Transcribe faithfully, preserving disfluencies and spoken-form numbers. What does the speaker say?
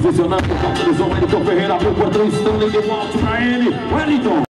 posicionando com o Wellington Ferreira, abriu por três, Stanley deu alto pra ele, Wellington.